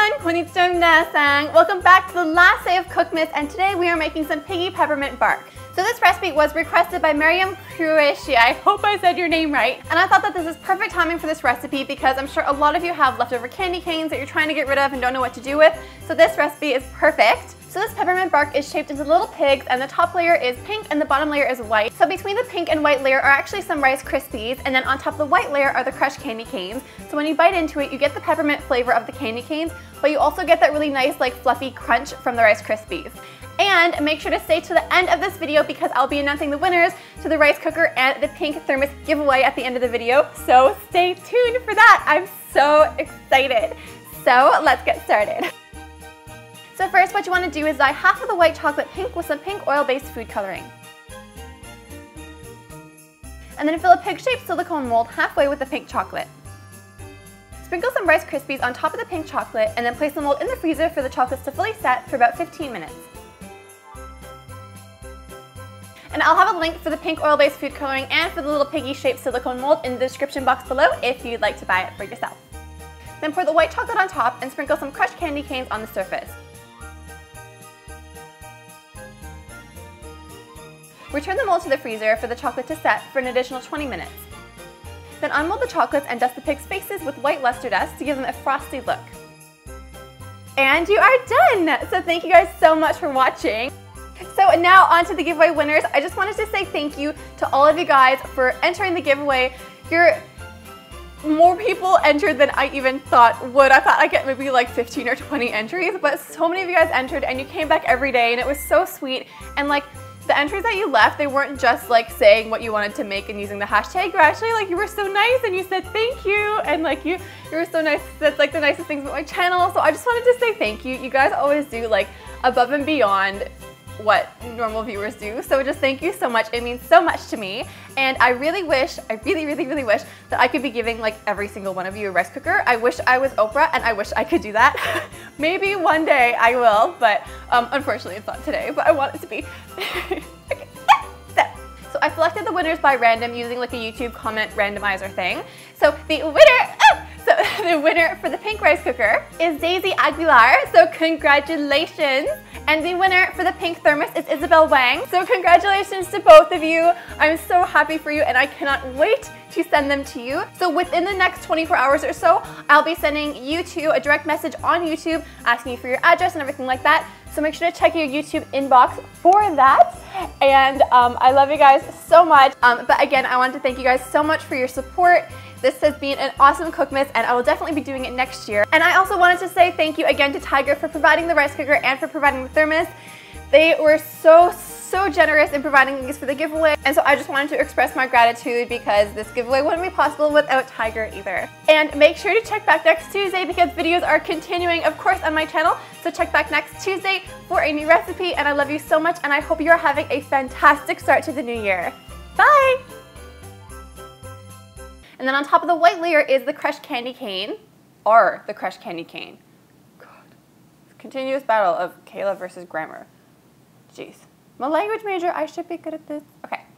everyone! Welcome back to the last day of Cookmas, and today we are making some piggy peppermint bark. So this recipe was requested by Miriam Cruishi, I hope I said your name right, and I thought that this is perfect timing for this recipe because I'm sure a lot of you have leftover candy canes that you're trying to get rid of and don't know what to do with, so this recipe is perfect. So this peppermint bark is shaped into little pigs, and the top layer is pink and the bottom layer is white. So between the pink and white layer are actually some Rice Krispies, and then on top of the white layer are the crushed candy canes. So when you bite into it, you get the peppermint flavor of the candy canes, but you also get that really nice like fluffy crunch from the Rice Krispies. And make sure to stay to the end of this video because I'll be announcing the winners to the rice cooker and the pink thermos giveaway at the end of the video. So stay tuned for that. I'm so excited. So let's get started. So first what you want to do is dye half of the white chocolate pink with some pink oil-based food coloring. And then fill a pig-shaped silicone mold halfway with the pink chocolate. Sprinkle some Rice Krispies on top of the pink chocolate and then place the mold in the freezer for the chocolates to fully set for about 15 minutes. And I'll have a link for the pink oil-based food coloring and for the little piggy-shaped silicone mold in the description box below if you'd like to buy it for yourself. Then pour the white chocolate on top and sprinkle some crushed candy canes on the surface. Return the mold to the freezer for the chocolate to set for an additional 20 minutes. Then unmold the chocolates and dust the pigs' faces with white luster dust to give them a frosty look. And you are done! So thank you guys so much for watching. So now on to the giveaway winners. I just wanted to say thank you to all of you guys for entering the giveaway. More people entered than I even thought would. I thought I'd get maybe like 15 or 20 entries, but so many of you guys entered and you came back every day and it was so sweet. And like, the entries that you left, they weren't just like saying what you wanted to make and using the hashtag. You're actually like, you were so nice and you said thank you, and like you were so nice. That's like the nicest things about my channel. So I just wanted to say thank you. You guys always do like above and beyond what normal viewers do. So just thank you so much. It means so much to me. And I really wish, I really wish that I could be giving like every single one of you a rice cooker. I wish I was Oprah and I wish I could do that. Maybe one day I will, but unfortunately it's not today, but I want it to be. Okay. So I selected the winners by random using like a YouTube comment randomizer thing. So the winner for the pink rice cooker is Daisy Aguilar, so congratulations. And the winner for the pink thermos is Isabel Wang. So congratulations to both of you. I'm so happy for you and I cannot wait to send them to you. So within the next 24 hours or so, I'll be sending you two a direct message on YouTube asking you for your address and everything like that. So make sure to check your YouTube inbox for that. And I love you guys so much. But again, I want to thank you guys so much for your support. This has been an awesome Cookmas, and I will definitely be doing it next year. And I also wanted to say thank you again to Tiger for providing the rice cooker and for providing the thermos. They were so generous in providing these for the giveaway, and so I just wanted to express my gratitude because this giveaway wouldn't be possible without Tiger either. And make sure to check back next Tuesday because videos are continuing, of course, on my channel, so check back next Tuesday for a new recipe, and I love you so much, and I hope you are having a fantastic start to the new year. Bye! And then on top of the white layer is the crushed candy cane, or the crushed candy cane. God, continuous battle of Kayla versus grammar. Jeez, I'm a language major, I should be good at this. Okay.